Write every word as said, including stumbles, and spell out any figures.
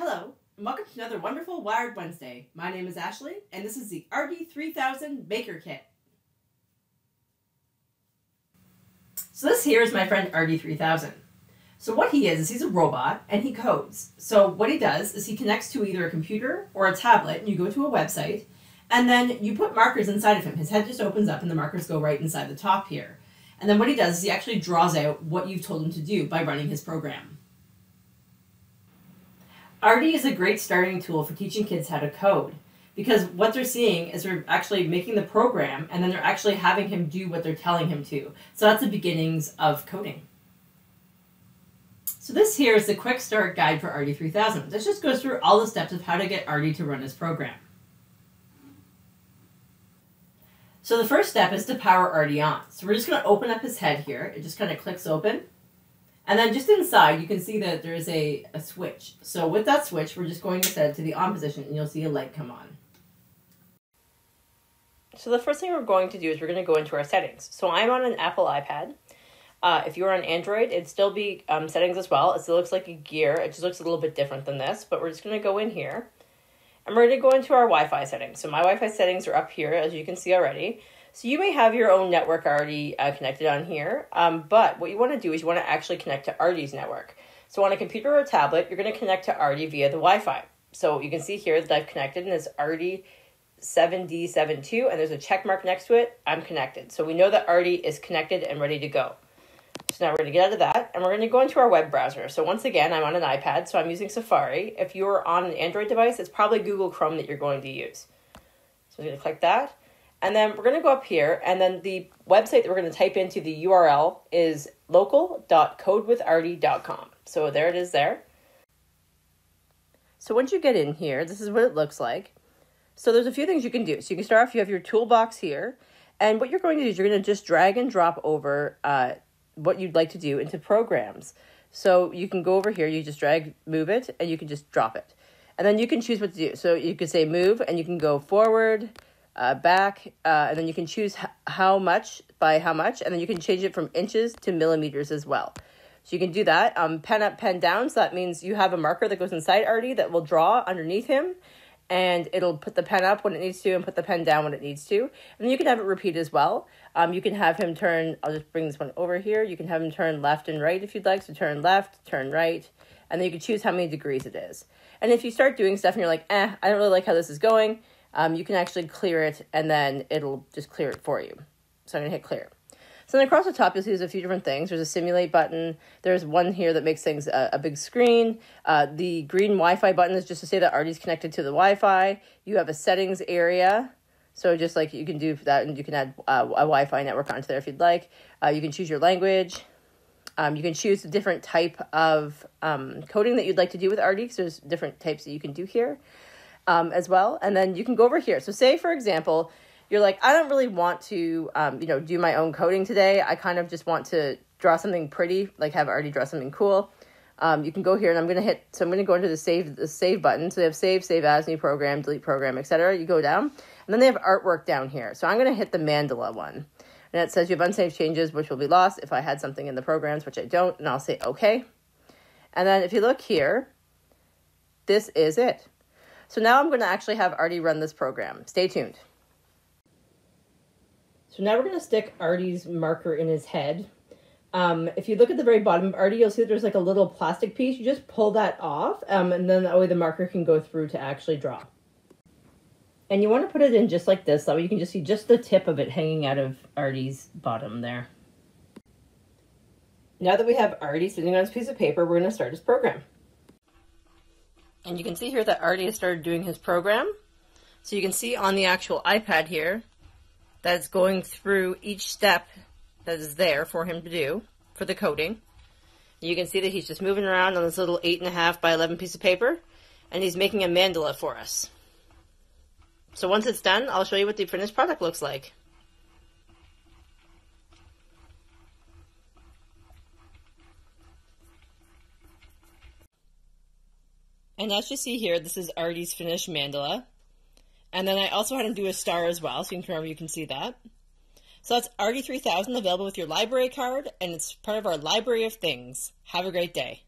Hello, and welcome to another wonderful Wired Wednesday. My name is Ashley, and this is the Artie three thousand Baker Kit. So this here is my friend Artie three thousand. So what he is, is he's a robot, and he codes. So what he does is he connects to either a computer or a tablet, and you go to a website, and then you put markers inside of him. His head just opens up, and the markers go right inside the top here. And then what he does is he actually draws out what you've told him to do by running his program. Artie is a great starting tool for teaching kids how to code, because what they're seeing is they're actually making the program, and then they're actually having him do what they're telling him to. So that's the beginnings of coding. So this here is the quick start guide for Artie three thousand. This just goes through all the steps of how to get Artie to run his program. So the first step is to power Artie on. So we're just going to open up his head here. It just kind of clicks open. And then just inside, you can see that there is a, a switch. So with that switch, we're just going to set it to the on position, and you'll see a light come on. So the first thing we're going to do is we're going to go into our settings. So I'm on an Apple iPad. Uh, if you're on Android, it'd still be um, settings as well. It still looks like a gear. It just looks a little bit different than this, but we're just going to go in here. And we're going to go into our Wi-Fi settings. So my Wi-Fi settings are up here, as you can see already. So you may have your own network already uh, connected on here, um, but what you want to do is you want to actually connect to Artie's network. So on a computer or a tablet, you're going to connect to Artie via the Wi-Fi. So you can see here that I've connected, and it's Artie seven D seven two, and there's a check mark next to it. I'm connected. So we know that Artie is connected and ready to go. So now we're going to get out of that, and we're going to go into our web browser. So once again, I'm on an iPad, so I'm using Safari. If you're on an Android device, it's probably Google Chrome that you're going to use. So we're going to click that, and then we're going to go up here, and then the website that we're going to type into the U R L is local dot code with arty dot com. So there it is there. So once you get in here, this is what it looks like. So there's a few things you can do. So you can start off, you have your toolbox here, and what you're going to do is you're going to just drag and drop over uh, what you'd like to do into programs. So you can go over here, you just drag, move it, and you can just drop it. And then you can choose what to do. So you could say move, and you can go forward, uh, back, uh, and then you can choose how much by how much, and then you can change it from inches to millimeters as well. So you can do that. Um, pen up, pen down, so that means you have a marker that goes inside Artie that will draw underneath him, and it'll put the pen up when it needs to and put the pen down when it needs to. And you can have it repeat as well. Um, you can have him turn, I'll just bring this one over here. You can have him turn left and right if you'd like. So turn left, turn right. And then you can choose how many degrees it is. And if you start doing stuff and you're like, eh, I don't really like how this is going, um, you can actually clear it, and then it'll just clear it for you. So I'm gonna hit clear. So then across the top, you'll see there's a few different things. There's a simulate button. There's one here that makes things a, a big screen. Uh, the green Wi-Fi button is just to say that Artie's connected to the Wi-Fi. You have a settings area. So just like you can do that, and you can add uh, a Wi-Fi network onto there if you'd like. Uh, you can choose your language. Um, you can choose a different type of um, coding that you'd like to do with Artie. So there's different types that you can do here um, as well. And then you can go over here. So say, for example, you're like, I don't really want to, um, you know, do my own coding today. I kind of just want to draw something pretty, like have Artie draw something cool. Um, you can go here, and I'm going to hit, so I'm going to go into the save, the save button. So they have save, save as, new program, delete program, et cetera. You go down, and then they have artwork down here. So I'm going to hit the mandala one, and it says you have unsaved changes, which will be lost if I had something in the programs, which I don't, and I'll say okay. And then if you look here, this is it. So now I'm going to actually have Artie run this program. Stay tuned. So now we're going to stick Artie's marker in his head. Um, if you look at the very bottom of Artie, you'll see that there's like a little plastic piece. You just pull that off, um, and then that way the marker can go through to actually draw. And you want to put it in just like this. That way you can just see just the tip of it hanging out of Artie's bottom there. Now that we have Artie sitting on his piece of paper, we're going to start his program. And you can see here that Artie has started doing his program. So you can see on the actual iPad here, that's going through each step that is there for him to do for the coding. You can see that he's just moving around on this little eight and a half by eleven piece of paper, and he's making a mandala for us. So once it's done, I'll show you what the finished product looks like. And as you see here, this is Artie's finished mandala. And then I also had him do a star as well, so you can remember you can see that. So that's Artie three thousand, available with your library card, and it's part of our library of things. Have a great day.